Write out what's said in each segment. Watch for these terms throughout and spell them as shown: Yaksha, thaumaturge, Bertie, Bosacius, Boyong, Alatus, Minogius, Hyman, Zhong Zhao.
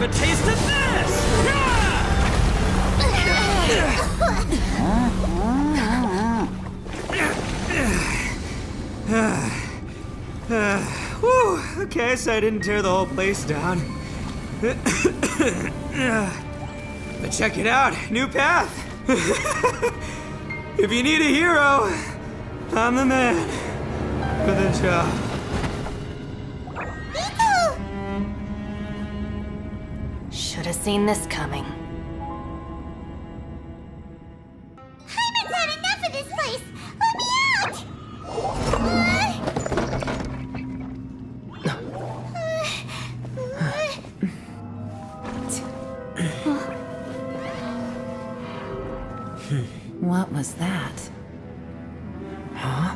have a taste of this! Okay, so I didn't tear the whole place down. But check it out, new path! If you need a hero, I'm the man for the job. Should have seen this coming. Hyman's had enough of this place! Let me out! What was that? Huh?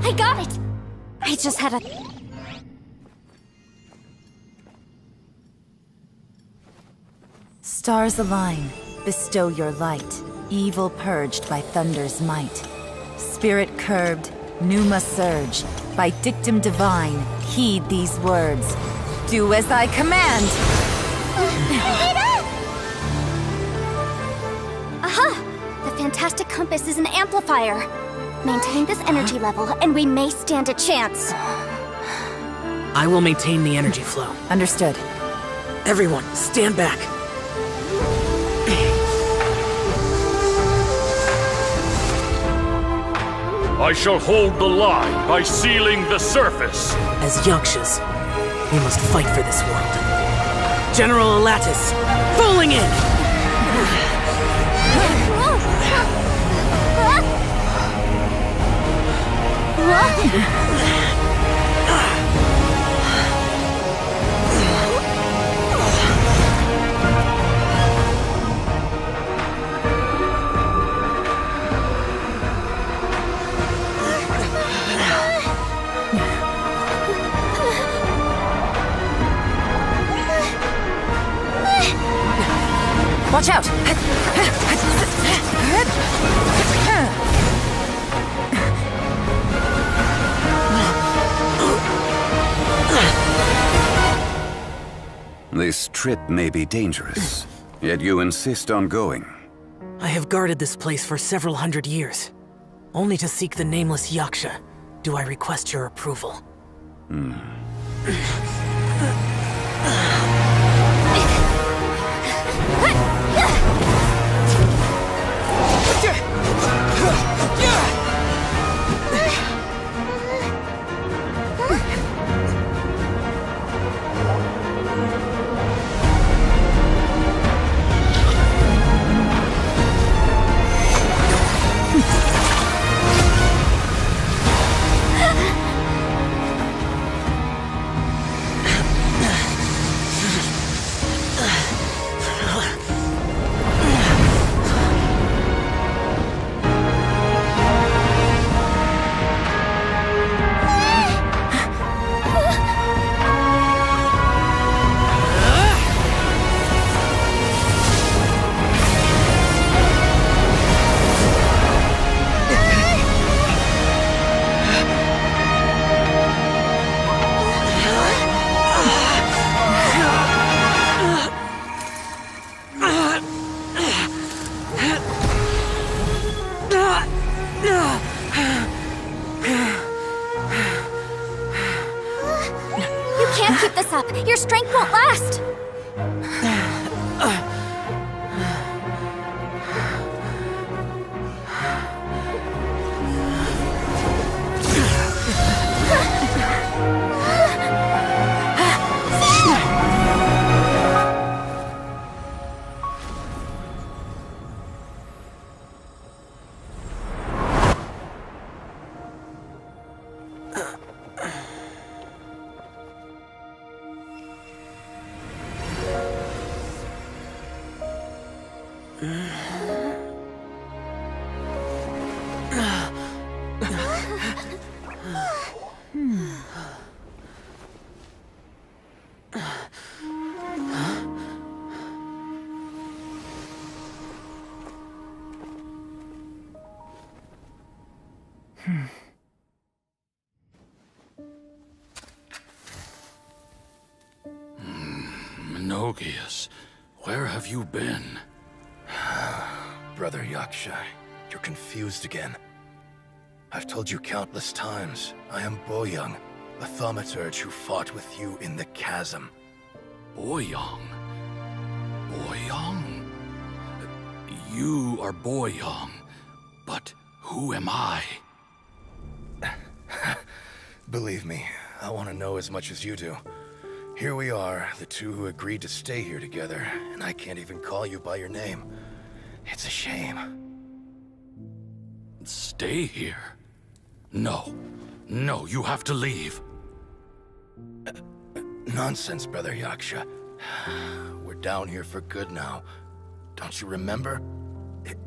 I got it! I just had a... Stars align, bestow your light. Evil purged by thunder's might. Spirit curbed, Numa surge. By dictum divine, heed these words. Do as I command! Aha! The fantastic compass is an amplifier. Maintain this energy level, and we may stand a chance. I will maintain the energy flow. Understood. Everyone, stand back. I shall hold the line by sealing the surface. As Yakshas, we must fight for this world. General Alatus, falling in! Watch out! This trip may be dangerous, yet you insist on going. I have guarded this place for several hundred years, only to seek the nameless Yaksha. Do I request your approval? Your strength won't last! Minogius, where have you been? Brother Yaksha, you're confused again. I've told you countless times, I am Boyong, the thaumaturge who fought with you in the chasm. Boyong? Boyong? You are Boyong, but who am I? Believe me, I want to know as much as you do. Here we are, the two who agreed to stay here together, and I can't even call you by your name. It's a shame. Stay here? No. No, you have to leave. Nonsense, Brother Yaksha. We're down here for good now. Don't you remember?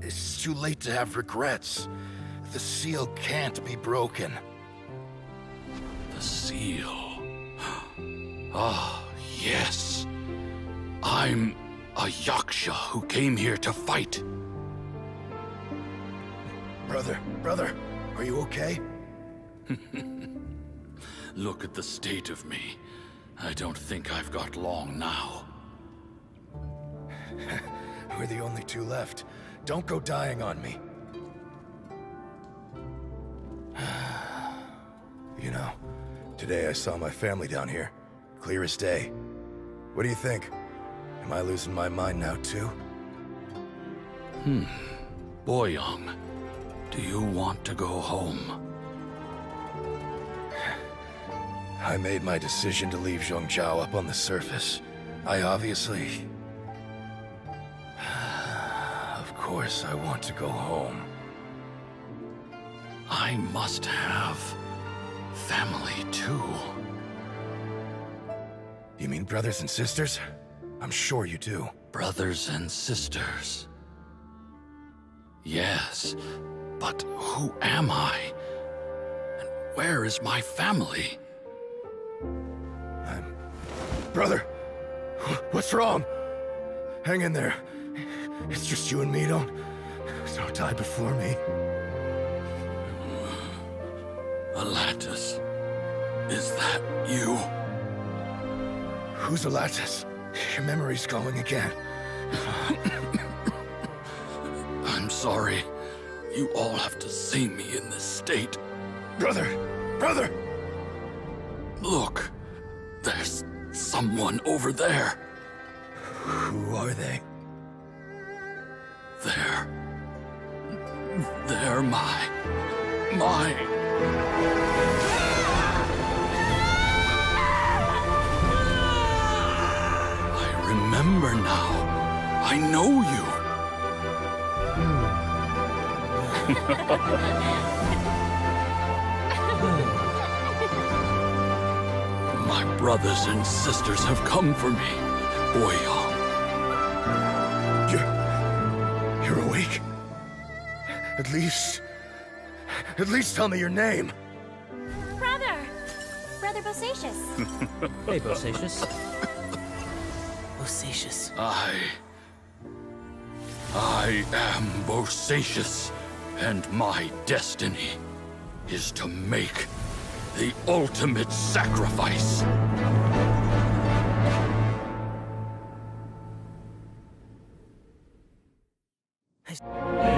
It's too late to have regrets. The seal can't be broken. The seal. Ah, yes. I'm a Yaksha who came here to fight. Brother, are you okay? Look at the state of me. I don't think I've got long now. We're the only two left. Don't go dying on me. You know, today I saw my family down here. Clear as day. What do you think? Am I losing my mind now too? Boyong, do you want to go home? I made my decision to leave Zhong Zhao up on the surface. I obviously... Of course I want to go home. I must have... family too. You mean brothers and sisters? I'm sure you do. Brothers and sisters. Yes. But who am I? And where is my family? Brother! What's wrong? Hang in there. It's just you and me, don't die before me. Alatus. Is that you? Who's Alatus? Your memory's going again. I'm sorry. You all have to see me in this state. Brother! Look, there's someone over there. Who are they? They're my... I remember now. I know you. My brothers and sisters have come for me, Boyong. You're awake? At least tell me your name. Brother Bosacius. Hey, Bosacius. Bosacius. I am Bosacius. And my destiny is to make the ultimate sacrifice.